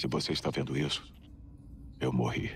Se você está vendo isso, eu morri.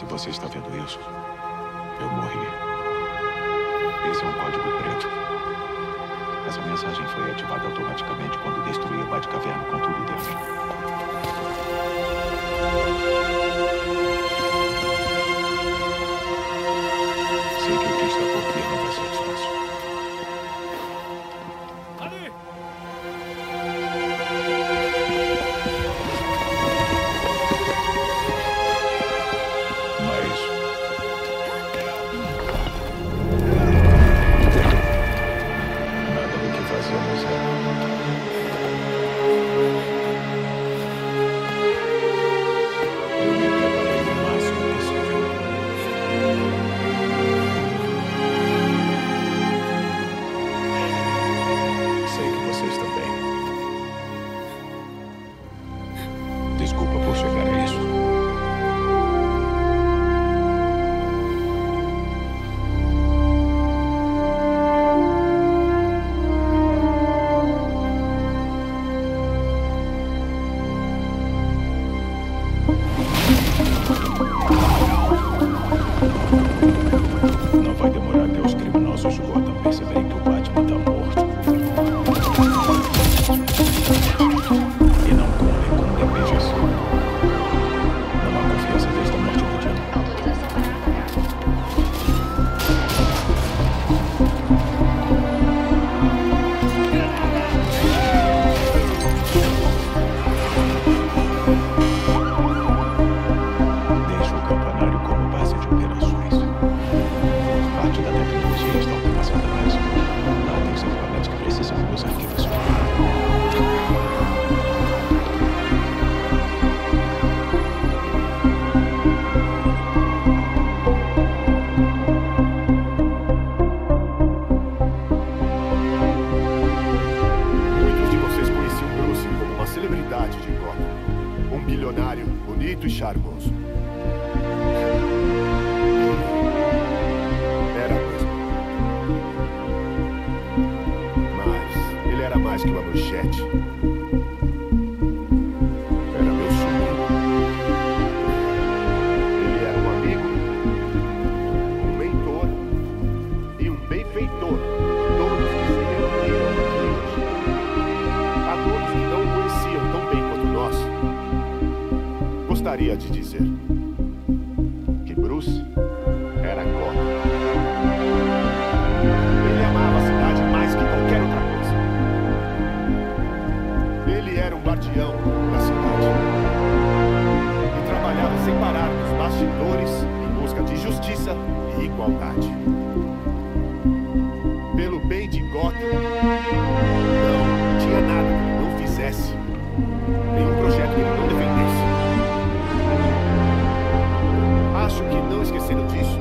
Se você está vendo isso, eu morri. Esse é um código preto. Essa mensagem foi ativada automaticamente quando destruí a Batcaverna com tudo dentro. Sei que eu quis dar por terra, não vai ser fácil. Gostaria de dizer que Bruce era Gotham. Ele amava a cidade mais que qualquer outra coisa. Ele era um guardião da cidade e trabalhava sem parar nos bastidores em busca de justiça e igualdade. Pelo bem de Gotham, não tinha nada que ele não fizesse, nenhum projeto que ele não defendesse. Acho que não esqueceram disso.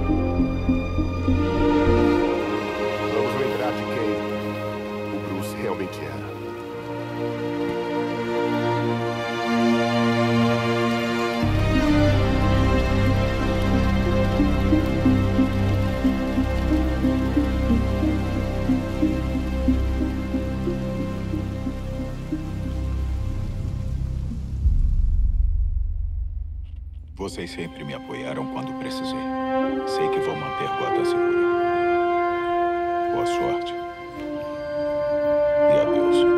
Vamos lembrar de quem o Bruce realmente era. Vocês sempre me apoiaram quando precisei. Sei que vou manter Gotham segura. Boa sorte. E adeus.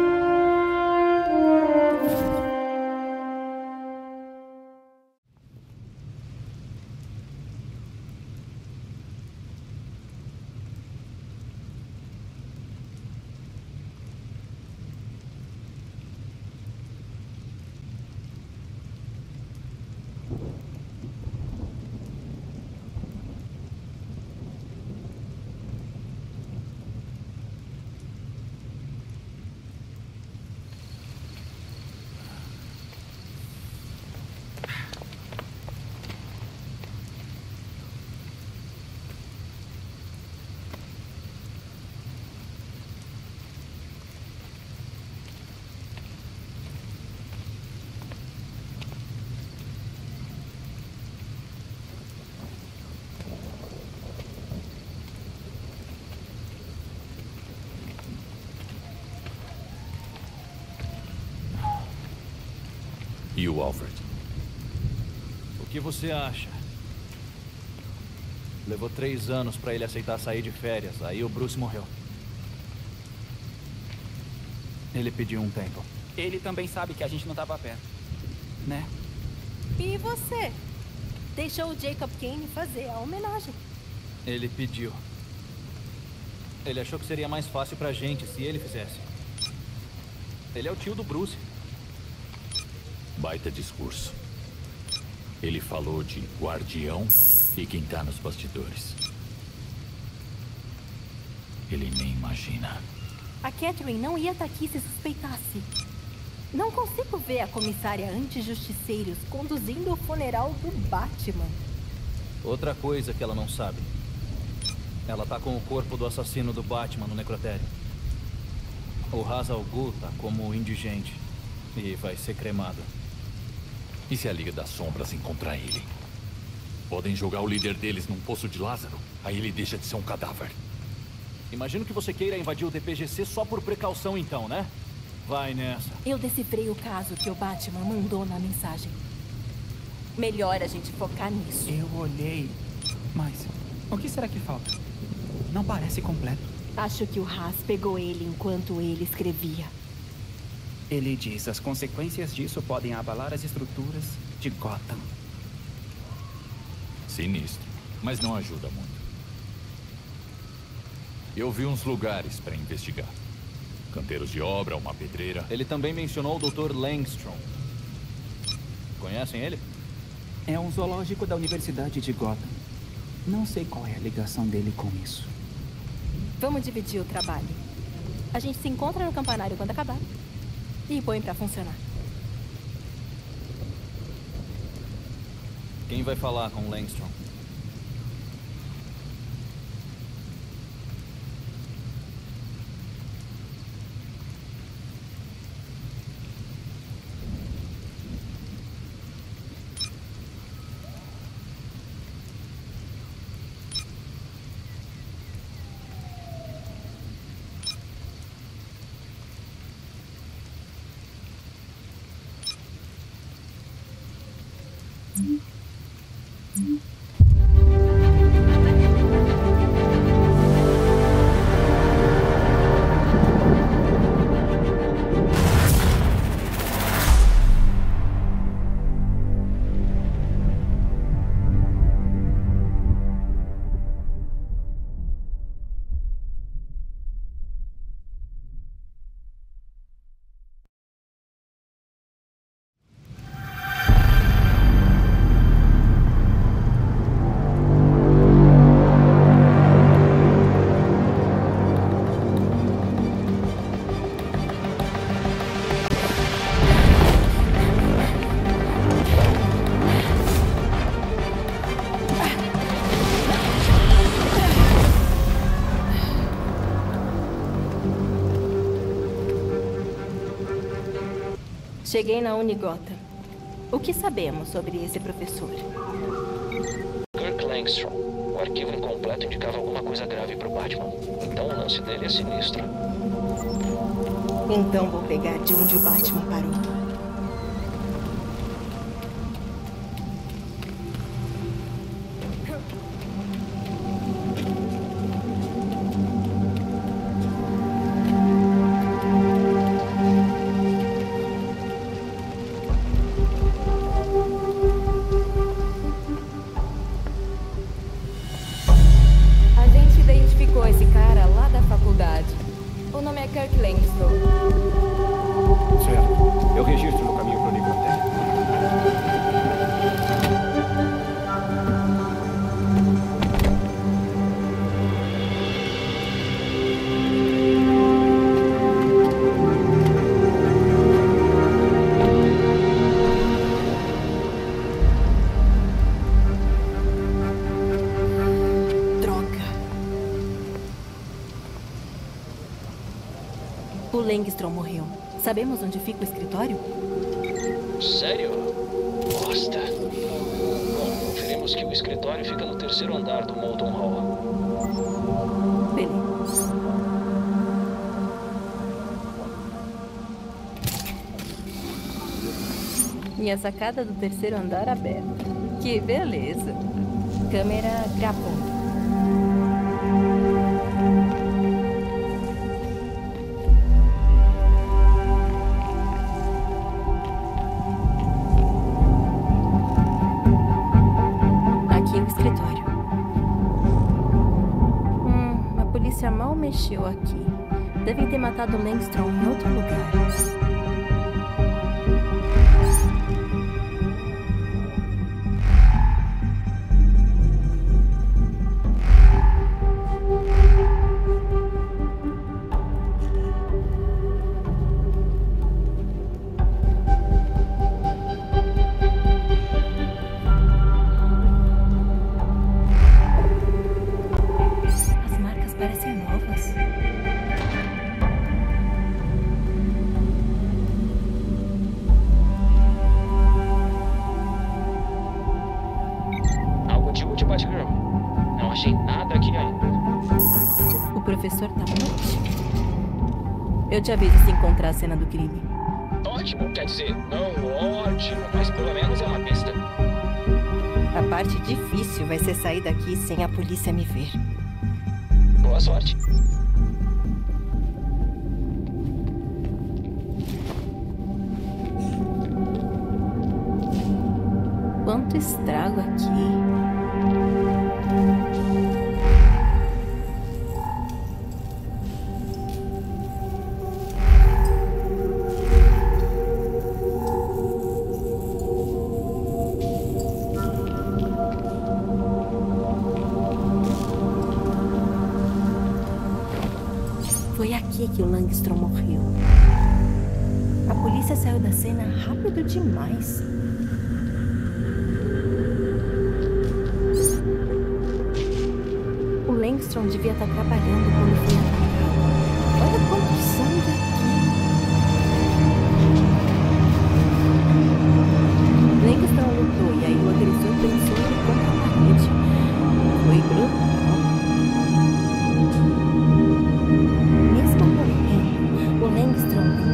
E o Alfred? O que você acha? Levou 3 anos pra ele aceitar sair de férias. Aí o Bruce morreu. Ele pediu um tempo. Ele também sabe que a gente não tava perto, né? E você? Deixou o Jacob Kane fazer a homenagem. Ele pediu. Ele achou que seria mais fácil pra gente se ele fizesse. Ele é o tio do Bruce. Baita discurso. Ele falou de guardião e quem tá nos bastidores. Ele nem imagina. A Catherine não ia estar aqui se suspeitasse. Não consigo ver a comissária anti-justiceiros conduzindo o funeral do Batman. Outra coisa que ela não sabe. Ela tá com o corpo do assassino do Batman no necrotério. O Ra's al Ghul tá como indigente e vai ser cremado. E se a Liga das Sombras encontrar ele? Podem jogar o líder deles num poço de Lázaro, aí ele deixa de ser um cadáver. Imagino que você queira invadir o DPGC só por precaução então, né? Vai nessa. Eu decifrei o caso que o Batman mandou na mensagem. Melhor a gente focar nisso. Eu olhei, mas o que será que falta? Não parece completo. Acho que o Ra's pegou ele enquanto ele escrevia. Ele diz, as consequências disso podem abalar as estruturas de Gotham. Sinistro, mas não ajuda muito. Eu vi uns lugares para investigar. Canteiros de obra, uma pedreira. Ele também mencionou o Dr. Langstrom. Conhecem ele? É um zoológico da Universidade de Gotham. Não sei qual é a ligação dele com isso. Vamos dividir o trabalho. A gente se encontra no Campanário quando acabar e põe pra funcionar. Quem vai falar com o Langstrom? Cheguei na Unigotham. O que sabemos sobre esse professor? Kirk Langstrom. O arquivo incompleto indicava alguma coisa grave para o Batman. Então o lance dele é sinistro. Então vou pegar de onde o Batman parou. Langstrom morreu. Sabemos onde fica o escritório? Sério? Bosta. Bom, conferimos que o escritório fica no 3º andar do Moulton Hall. Beleza. E a sacada do 3º andar aberta. Que beleza. Câmera gravando. escritório. A polícia mal mexeu aqui. Devem ter matado Langstrom em outro lugar. Eu te aviso se encontrar a cena do crime. Ótimo, quer dizer, não ótimo, mas pelo menos é uma pista. A parte difícil vai ser sair daqui sem a polícia me ver. Boa sorte. Quanto estrago aqui. Que o Langstrom morreu. A polícia saiu da cena rápido demais. O Langstrom devia estar trabalhando quando foi atacado. Olha quanto sangue aqui. Langstrom lutou e aí o agressor pensou ele contra a parede. Foi brutal.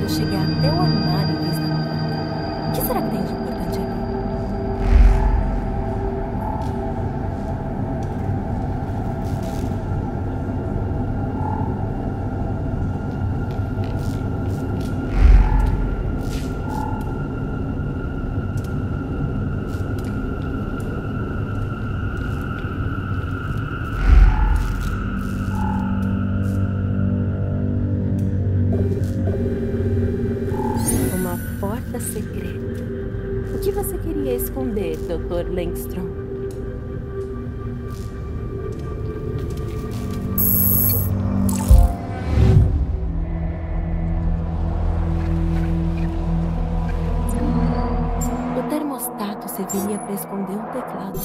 Chegar até o armário e pensar: o que será que tem de importante secreto? O que você queria esconder, Dr. Langstrom? O termostato serviria para esconder um teclado.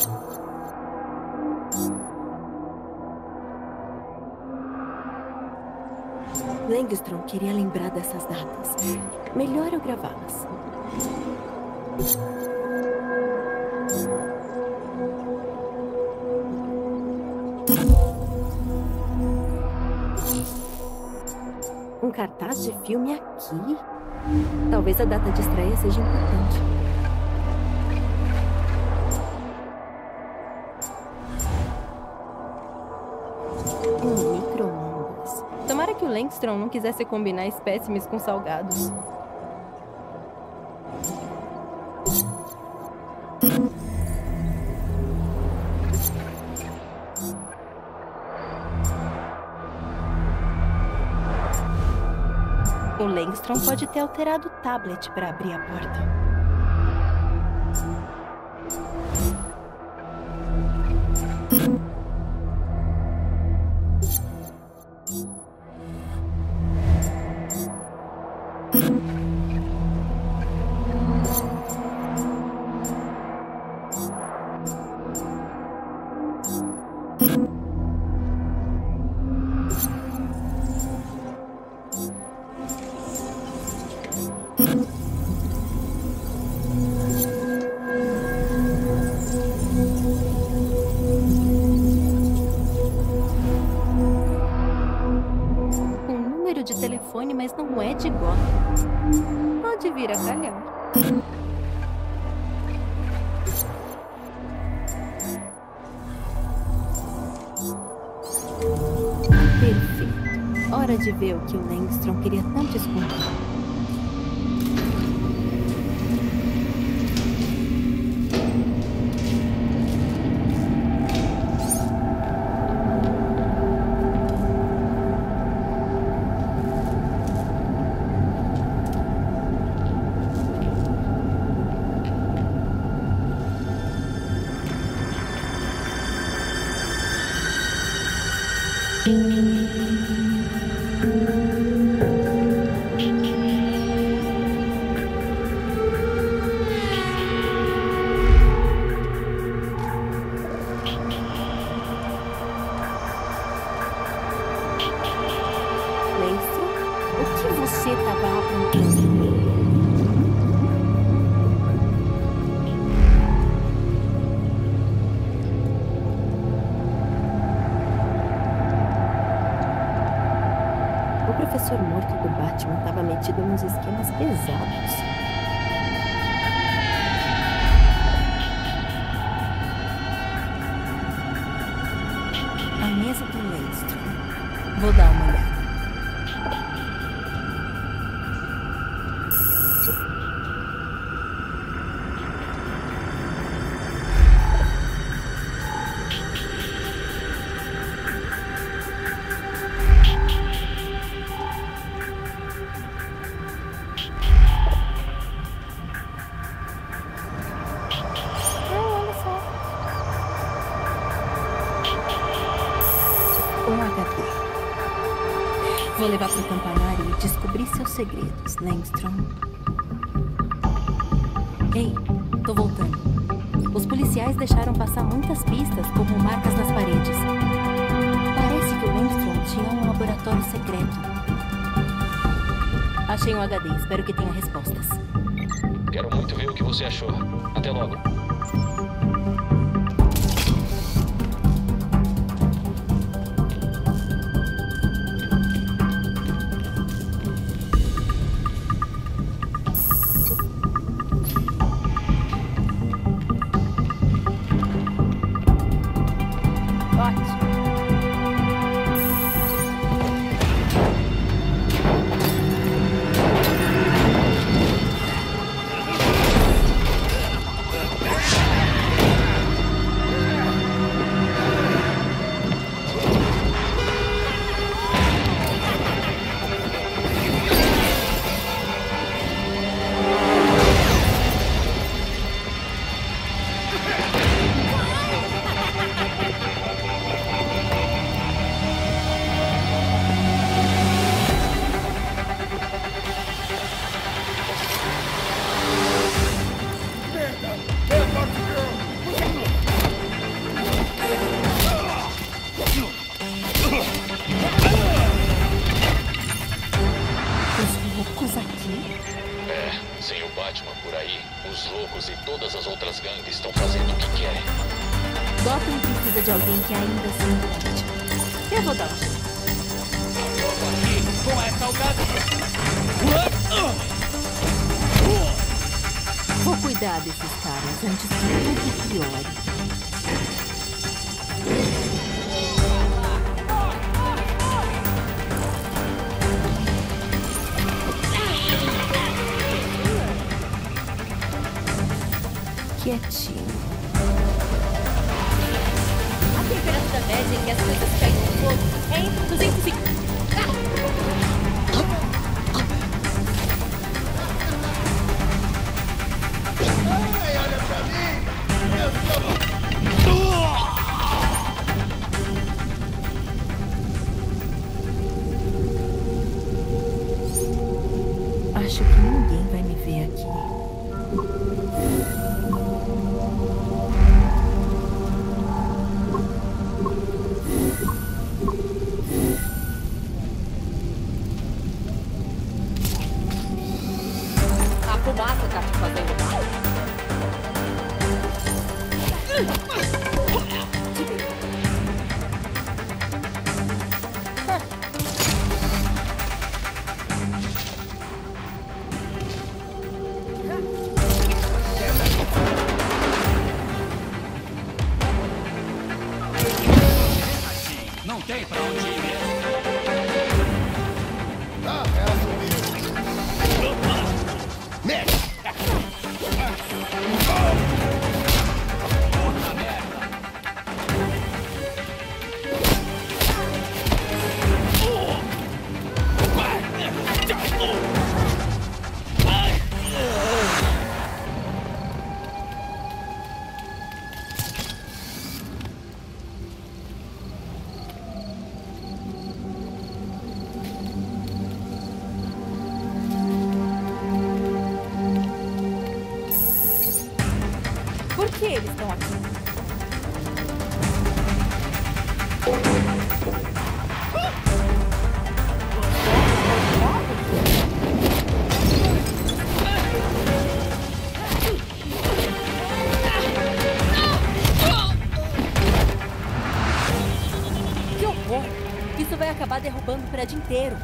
Langstrom queria lembrar dessas datas. Melhor eu gravá-las. Um cartaz de filme aqui? Talvez a data de estreia seja importante. Langstrom não quisesse combinar espécimes com salgados. O Langstrom pode ter alterado o tablet para abrir a porta. Mas não é de Gotham. Pode vir a calhar. Perfeito. Hora de ver o que o Langstrom queria tanto esconder. Vou levar pro Campanário e descobrir seus segredos, Langstrom. Ei, tô voltando. Os policiais deixaram passar muitas pistas, como marcas nas paredes. Parece que o Langstrom tinha um laboratório secreto. Achei um HD, espero que tenha respostas. Quero muito ver o que você achou. Até logo. estão aqui. Que horror! Isso vai acabar derrubando o prédio inteiro.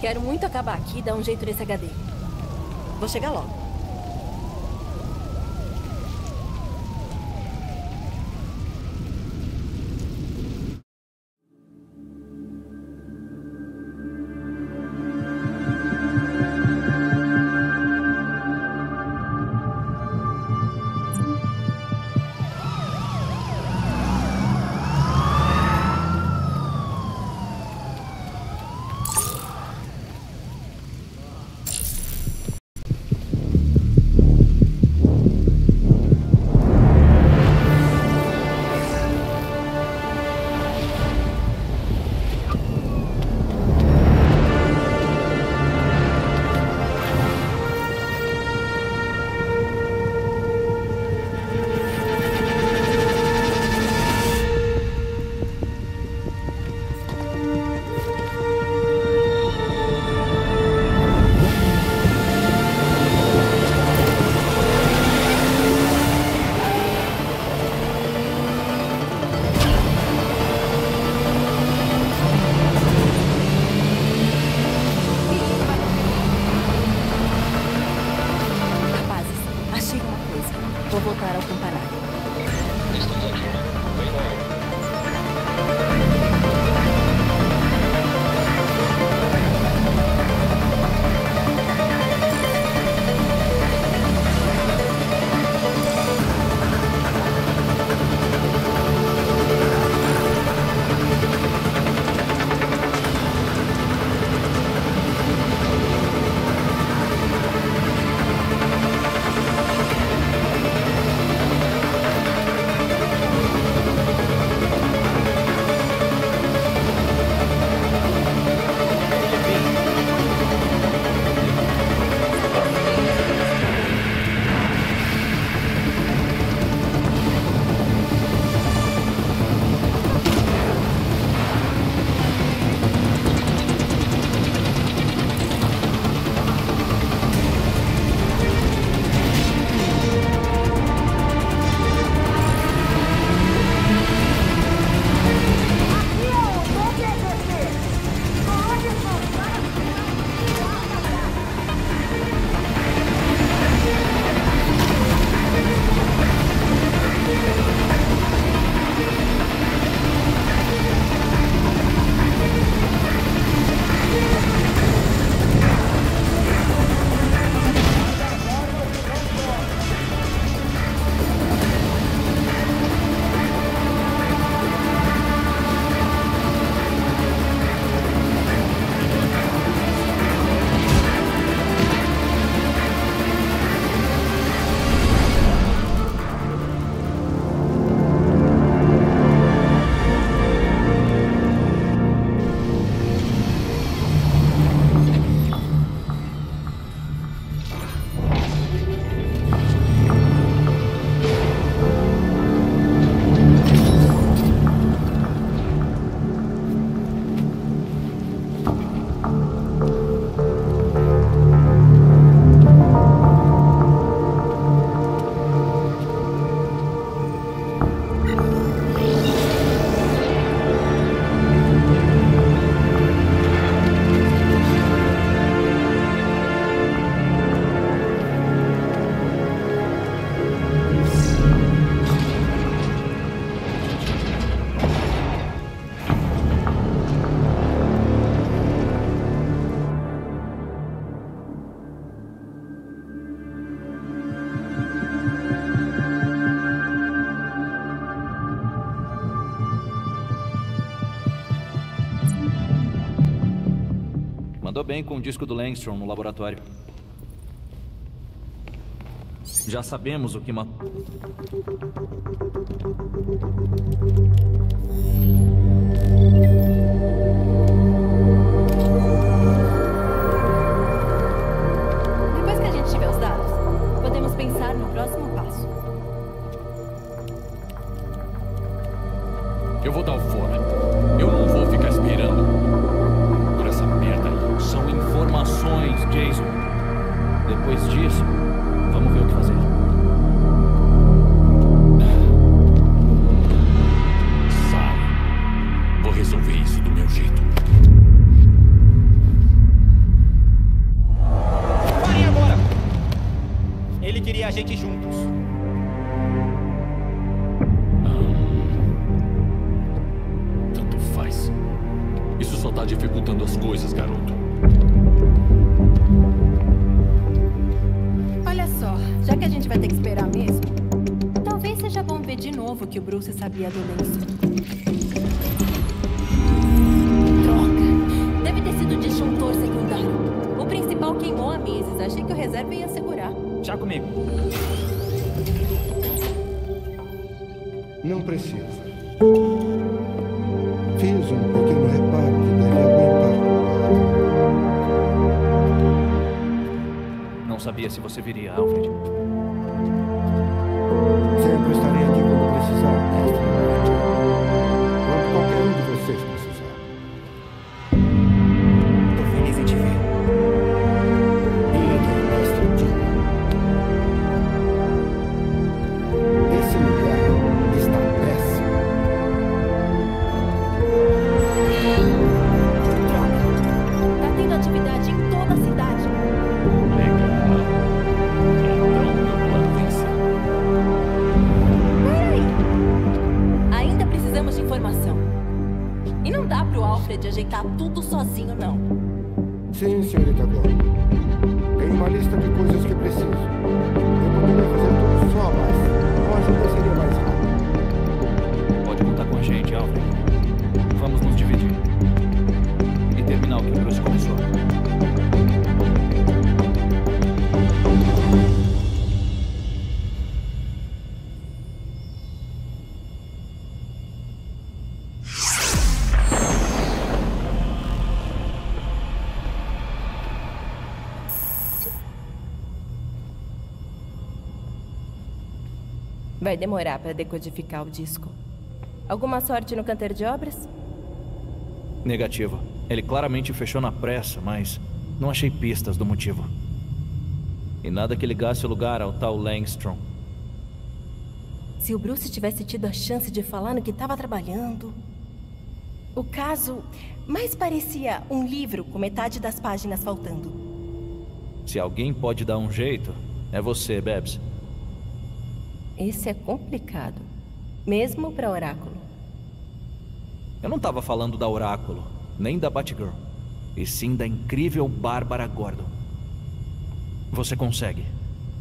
Quero muito acabar aqui e dar um jeito nesse HD. Vou chegar logo. voltar ao Campanário. Mandou bem com o disco do Langstrom no laboratório. Já sabemos o que matou. Depois que a gente tiver os dados, podemos pensar no próximo passo. Eu vou dar o fora. Eu não vou ficar esperando. São informações, Jason. Depois disso, vamos ver o que fazer. Sai. Vou resolver isso do meu jeito. Parem agora! Ele queria a gente juntos. Tanto faz. Isso só tá dificultando as coisas, garoto. Olha só, já que a gente vai ter que esperar mesmo, talvez seja bom ver de novo que o Bruce sabia do lenço. Droga! Deve ter sido disjuntor secundário. O principal queimou há meses. Achei que o reserva ia segurar. Já comigo. Não precisa. Fiz um pequeno reparo que deve aguentar. Não sabia se você viria, Alfred. Sempre estarei aqui quando precisar, mestre. Quando qualquer um de vocês precisar. Estou feliz em te ver. Ninguém, mestre Dick. Esse lugar está péssimo. Atividade em toda a cidade. Legal. Então, ajeitar tudo sozinho, não. Sim, senhorita Gordon. Tem uma lista de coisas que preciso. Eu poderia fazer tudo só, mas com a ajuda seria mais rápido. Pode contar com a gente, Alfred. Vamos nos dividir. E terminar o que Bruce começou. Vai demorar para decodificar o disco. Alguma sorte no canteiro de obras? Negativo. Ele claramente fechou na pressa, mas não achei pistas do motivo. E nada que ligasse o lugar ao tal Langstrom. Se o Bruce tivesse tido a chance de falar no que estava trabalhando... O caso mais parecia um livro com metade das páginas faltando. Se alguém pode dar um jeito, é você, Babs. Esse é complicado, mesmo para Oráculo. Eu não estava falando da Oráculo, nem da Batgirl, e sim da incrível Bárbara Gordon. Você consegue,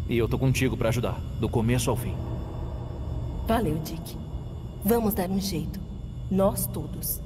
e eu tô contigo para ajudar, do começo ao fim. Valeu, Dick. Vamos dar um jeito, nós todos.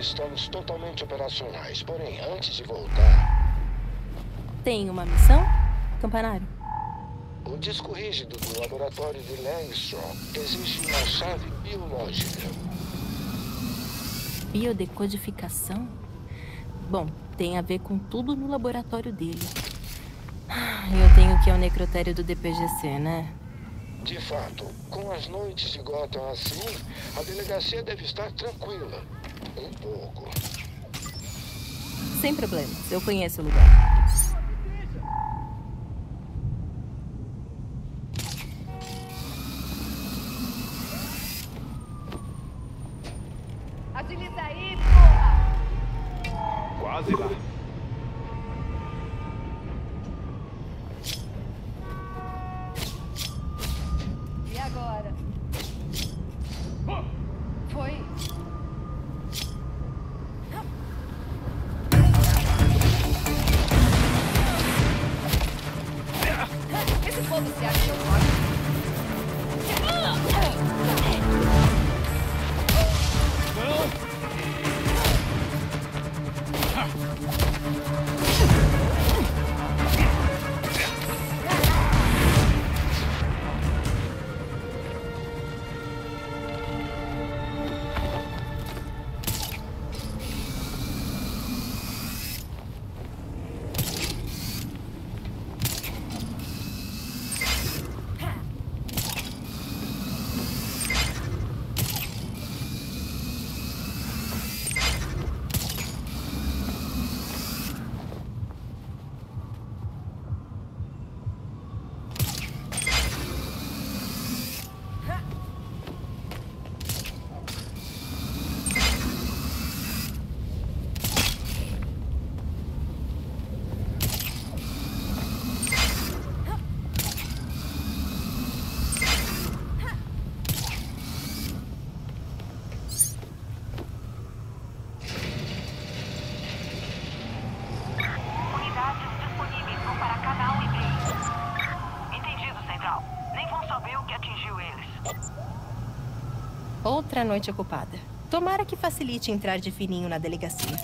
Estamos totalmente operacionais, porém, antes de voltar... Tem uma missão, Campanário? O disco rígido do laboratório de Langstrom exige uma chave biológica. Biodecodificação? Bom, tem a ver com tudo no laboratório dele. Eu tenho que ir ao necrotério do DPGC, né? De fato, com as noites de Gotham assim, a delegacia deve estar tranquila. Um pouco. Sem problemas, eu conheço o lugar. Agiliza aí, porra! Quase lá. E agora? Foi. Outra noite ocupada. Tomara que facilite entrar de fininho na delegacia.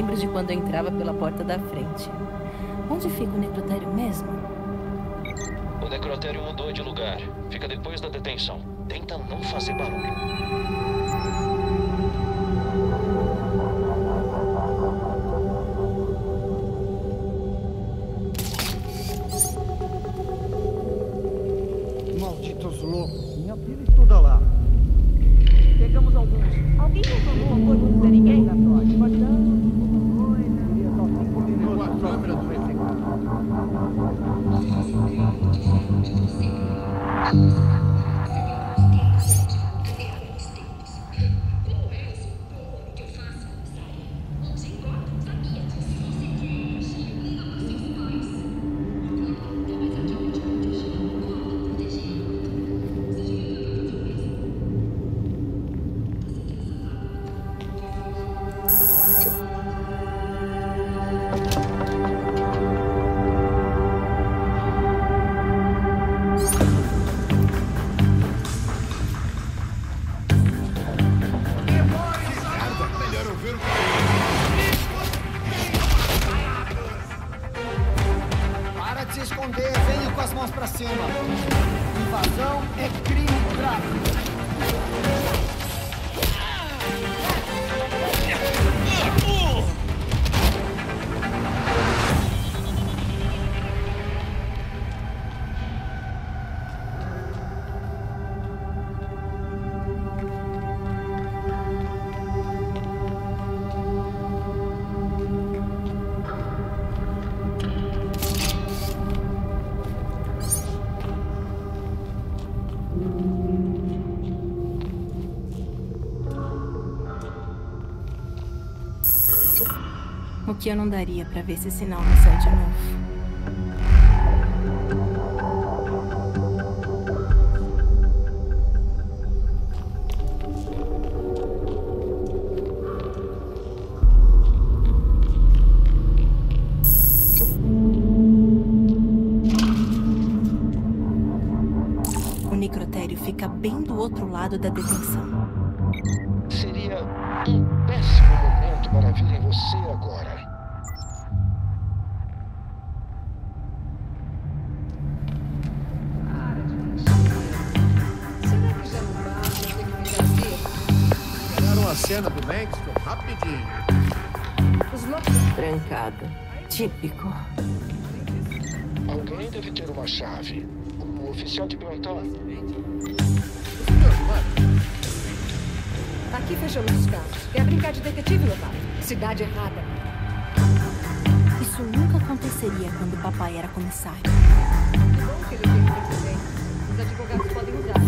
lembro de quando eu entrava pela porta da frente. Onde fica o necrotério mesmo? O necrotério mudou de lugar. Fica depois da detenção. Tenta não fazer barulho. Malditos loucos. Minha filha estuda lá. Pegamos alguns. Alguém resolveu um acordo para ninguém da troca? O que eu não daria pra ver esse sinal no céu de novo. O necrotério fica bem do outro lado da detenção. Seria um péssimo momento para vir em você agora. Cena do México, rapidinho. Trancado. Típico. Alguém deve ter uma chave. O oficial de plantão. Aqui fechamos os casos. Quer brincar de detetive, novato? Cidade errada. Isso nunca aconteceria quando o papai era comissário. Que bom que ele tem que fazer. Os advogados podem usar.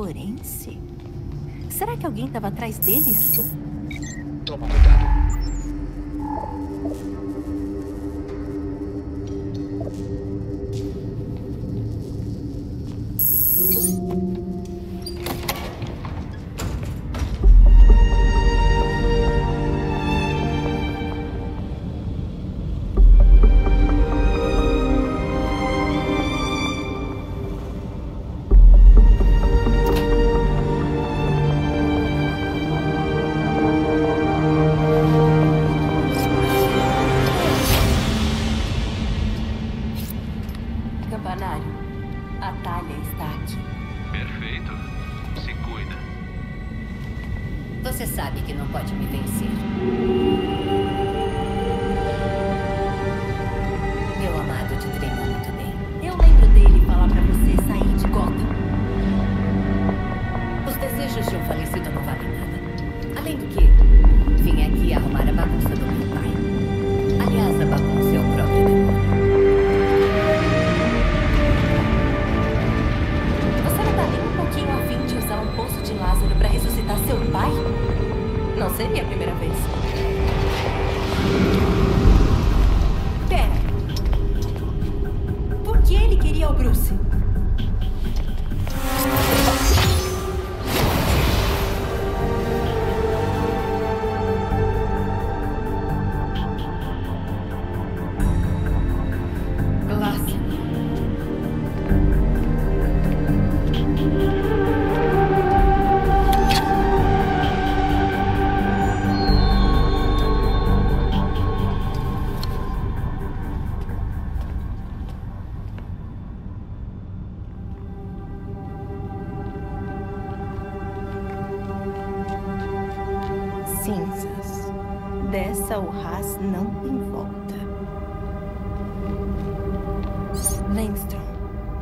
forense? Será que alguém estava atrás deles? Toma cuidado.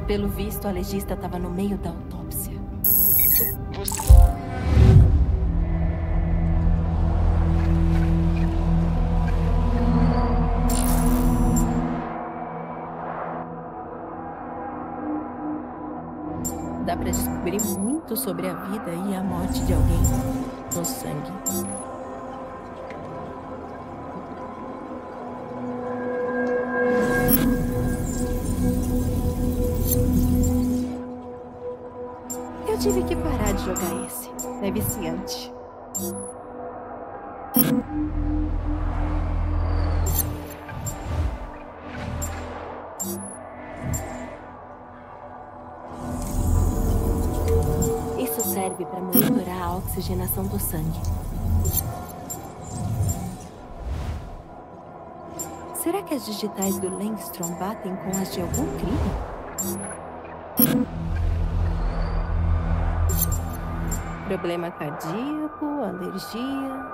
Pelo visto, a legista estava no meio da autópsia. Dá pra descobrir muito sobre a vida e a morte de alguém no sangue. Tive que parar de jogar esse. É viciante. Isso serve para monitorar a oxigenação do sangue. Será que as digitais do Langstrom batem com as de algum crime? Problema cardíaco, alergia...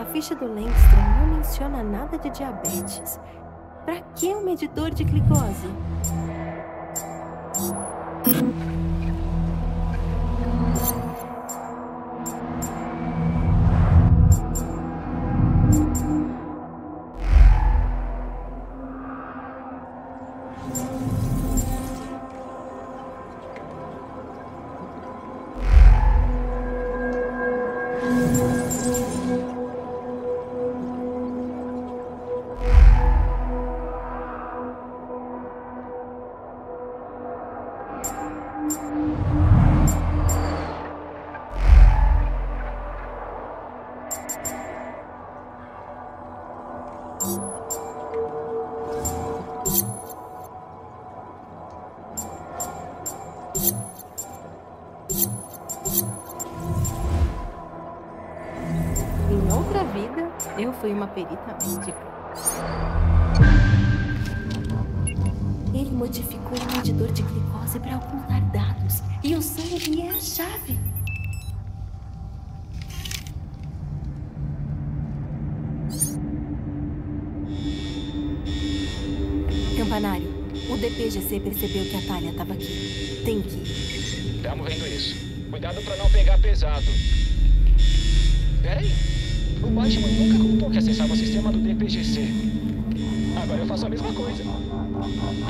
A ficha do Langstrom não menciona nada de diabetes. Pra que um medidor de glicose? Foi uma perita médica. Ele modificou o medidor de glicose para ocultar dados. E o sangue é a chave. Campanário, o DPGC percebeu que a Talia estava aqui. Tem que ir. Estamos vendo isso. Cuidado para não pegar pesado. Peraí. O Batman nunca contou que acessava o sistema do DPGC. Agora eu faço a mesma coisa.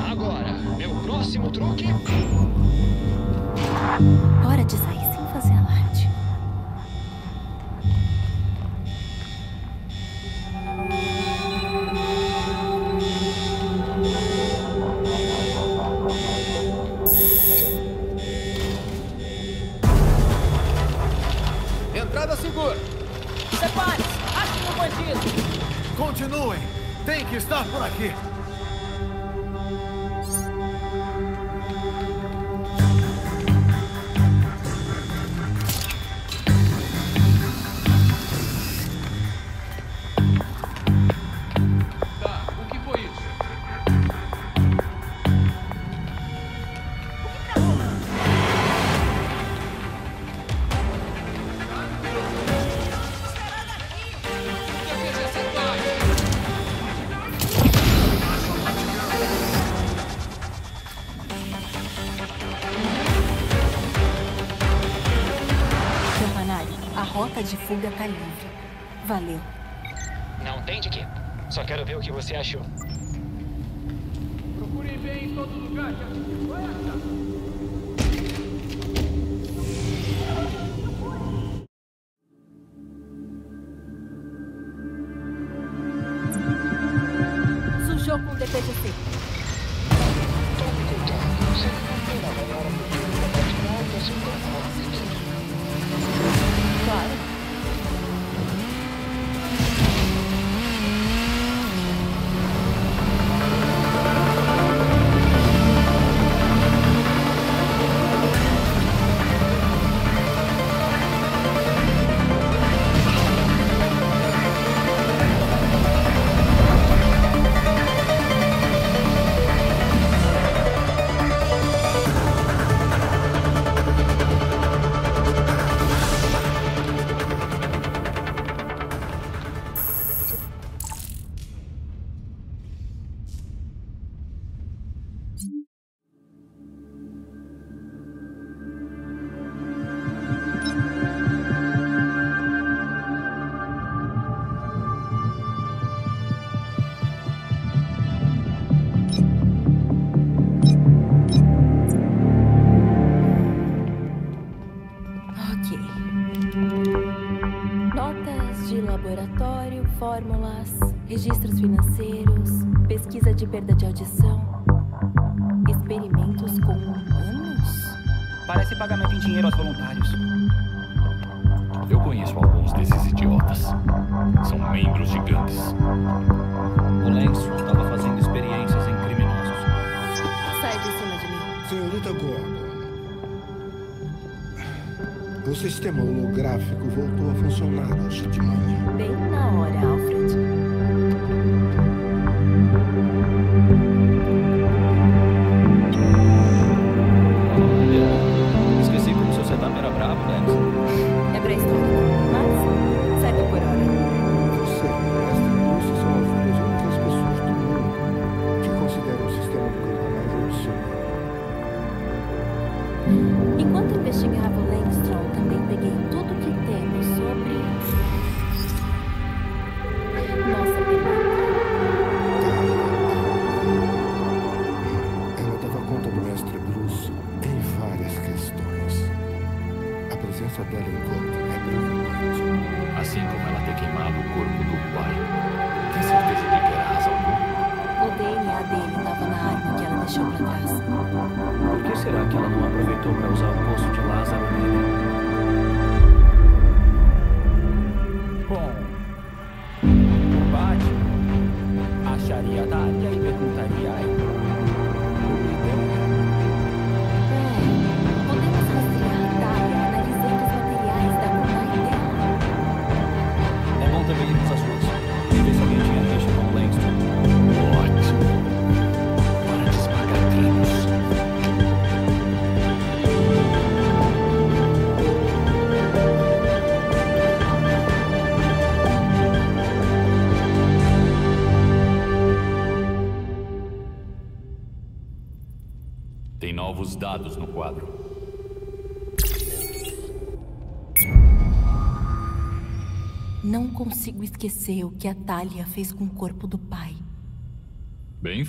Agora, meu próximo truque... Hora de sair sem fazer alarde. Entrada segura. Separe-se. Achem o bandido. Continuem. Tem que estar por aqui. A fuga tá livre. Valeu. Não tem de quê. Só quero ver o que você achou. Procure bem em todo lugar. Sujou com o DPGC. Claro. Registros financeiros, pesquisa de perda de audição, experimentos com humanos? Parece pagamento em dinheiro aos voluntários. Eu conheço alguns desses idiotas. São membros gigantes. O Langstrom estava fazendo experiências em criminosos. Sai de cima de mim. Senhorita Gordon, o sistema holográfico voltou a funcionar hoje de manhã. Bem na hora, Alfred. Dados no quadro. Não consigo esquecer o que a Talia fez com o corpo do pai. Bem